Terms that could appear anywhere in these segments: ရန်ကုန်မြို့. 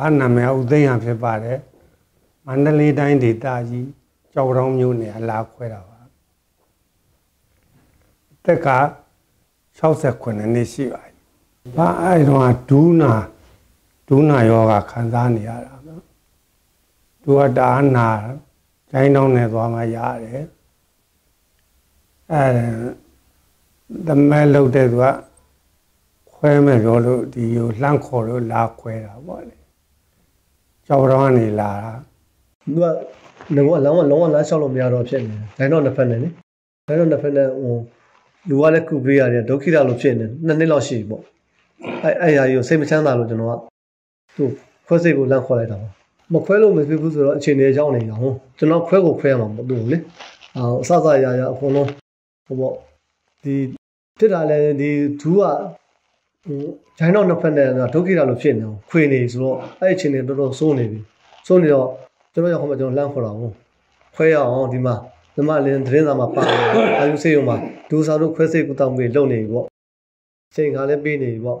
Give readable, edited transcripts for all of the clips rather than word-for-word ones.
啊，那么有这样些吧嘞，曼德里当地大姨叫上牛奶拉回来吧。这个小时可能的是吧，把爱上读那要个看啥呢啊？读到那，再弄那多么压力，咱们老的多。 快没着了，只有两口子拉快了，我嘞，叫上你拉了。我，那我那小路没有照片呢，在那那份呢，我，我那古边的都去那路片呢，那你老师不？哎呀，有谁没想到路这种啊？都快些给我两口来打吧。没快路没去不知道，今年叫你讲哦，这那快过快嘛，不懂嘞。啊，啥呀，可能，我，这来的主要。 在那那份呢，那土鸡蛋路片呢，亏呢是咯，哎，今年都收呢了，这个要我们就两口了哦，亏啊哦，对嘛，那么连天咱们办，还有谁有嘛？多少都亏谁不当没老呢个，谁家的比呢个，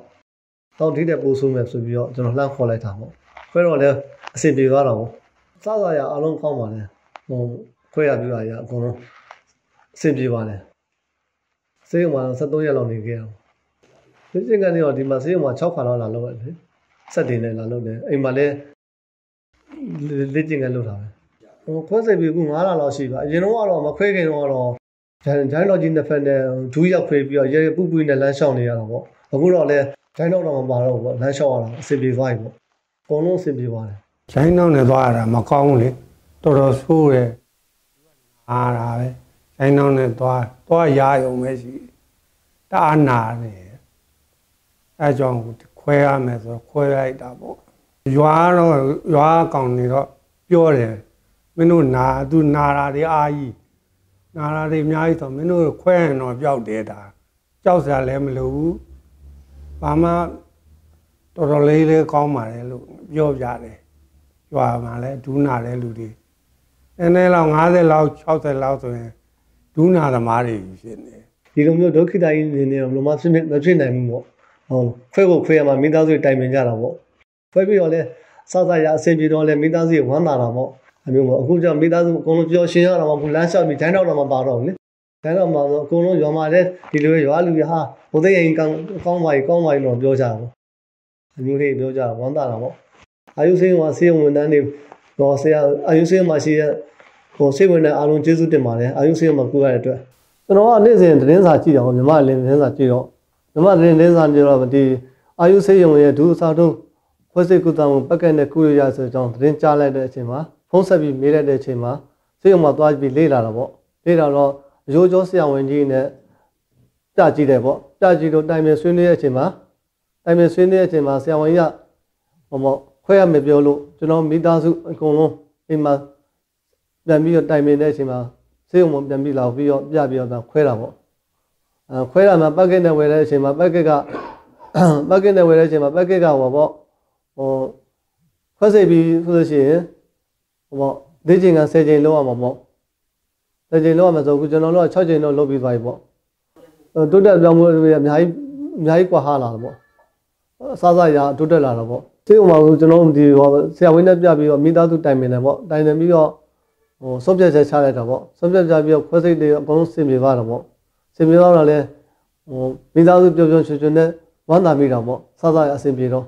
当地的不收买水表，就两口来谈哦，亏了了，谁比个了哦？啥呀？阿龙讲嘛呢？哦，亏啊比个呀，讲谁比个呢？谁嘛？山东也老呢个。 这些个呢，我他妈是我炒饭了，难了嘞，啥地呢，难了嘞，哎妈嘞，这些个路上，我光是比我阿拉老师吧，人我了嘛，亏给我了，咱老金那份呢，主要亏比啊，也不呢难上的呀，我，我讲嘞，咱老了嘛，完了我难上了，谁比我一个，广东谁比我嘞？咱老呢多啊，嘛广东嘞，多少数嘞，啊啥嘞，咱老呢多也有没事，打哪嘞？ 哎，讲亏啊，没错，亏啊一大波。原来讲那个表嘞，没弄拿，都拿来的阿姨，拿来的伢伊说没弄亏那表得的，就是来没路，爸妈到了来来讲嘛来路表家嘞，表嘛来都拿来路的，那老超在老多，都拿的嘛的有些呢。你讲没都去打印呢？罗马是没哪门么？ 哦，亏过亏嘛，明朝就带名家了么？亏不了嘞，啥呀，谁比着嘞？明朝是王大了么？还有么？我讲明朝是广东比较新鲜了嘛，不然小米咱这了嘛巴着呢，咱这嘛广东原嘛嘞，一路原路哈，我这人讲话一弄比较啥么？牛的比较啥？王大了么？还有些嘛是云南的，老些啊，还有些嘛是，哦，些云南阿龙接触的嘛嘞，还有些嘛国外的，那我那些人啥去了？你妈人啥去了？ 那么人上去了，的阿有谁用也多少种，或者古当不跟的古有也是种，人家来的钱嘛，红色比没来的钱嘛，所以嘛多比累了了不？累了咯，有就是要问题呢，价值的不？价值都对面水里的钱嘛，对面水里的钱嘛，是要问呀，我们亏也没表露，就那没打算讲咯，你嘛，人比较对面的钱嘛，所以我们人比老比较也比较难亏了不？ 亏了嘛，不给那回来钱嘛，不给个我不，哦，亏谁比亏谁？我最近个3斤6嘛不，3斤6嘛，就估计那那6斤6比多一不，都得让我还过下来了不，啥呀都得来了不，所以我们就那问题话，社会那边比较没到都对面了不，对面比较，哦，上边才下来了不，上边才比较亏谁的广东谁没法了不。 这边到了嘞，明朝是标准的往南边了么？啥也先别了，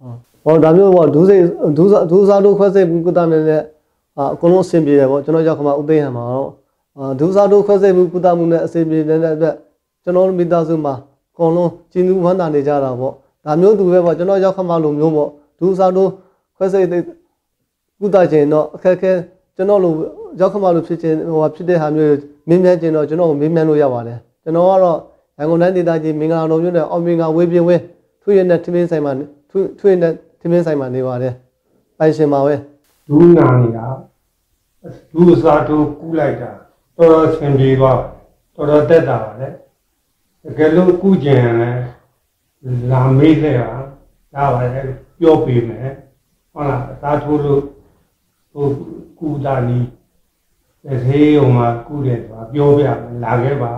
啊，往南边往多少都快些不到那嘞，啊，广东先别了，就那叫什么乌龟嘛咯，啊，多少都快些不到那嘞先别那，就那明朝是嘛，广东进入往南那家了么？南边多些么？就那叫什么龙江么？多少都快些的不到钱咯，看。 ကျွန်တော်လိုရောက်ခမလိုဖြစ်ခြင်းဟိုဖြစ်တဲ့ဟာမျိုးမင်းမြန်ကျင်တော့ကျွန်တော်ကိုမင်းမြန်လို့ရပါတယ်ကျွန်တော်ကတော့ရန်ကုန်တိုင်းဒေသကြီးမင်္ဂလာတော်မြို့နယ်အောင်မင်္ဂဝေပြင်ဝင်းထွေရနဲ့ထမင်းဆိုင်မှာထွေရနဲ့ထမင်းဆိုင်မှာနေပါတယ်ပိုင်ရှင်ပါပဲဒူးနာနေတာဒူးစားဒူးကူးလိုက်တာတော်တော်ဆင်ပြေသွားတော်တော်တက်တာပါလေတကယ်လို့ကူးကျင်လဲလာမေးတဲ့ဟာဒါပါလေပြောပေးမယ်ဟုတ်လားသာထိုးလို့ဟို ကုသနည်းသေယုံမှာကုတယ်ဆိုတာပြောပြလာခဲ့ပါ